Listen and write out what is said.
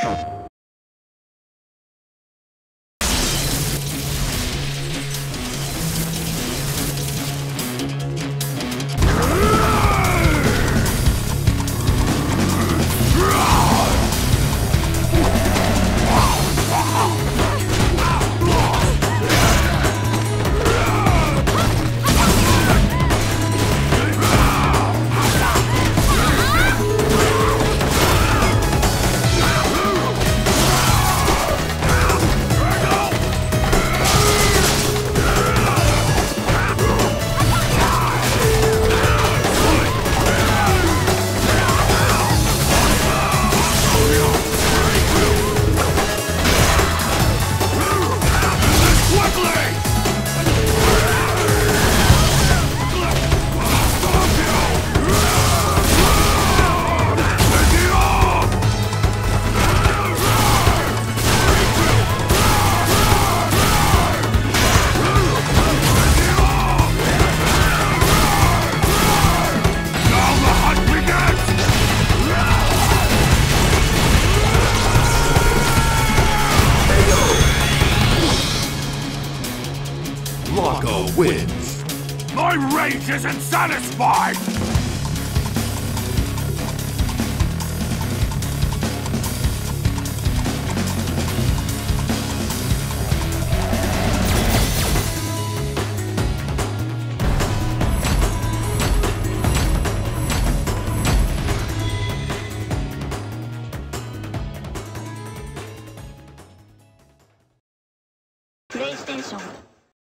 Blanka wins. My rage isn't satisfied!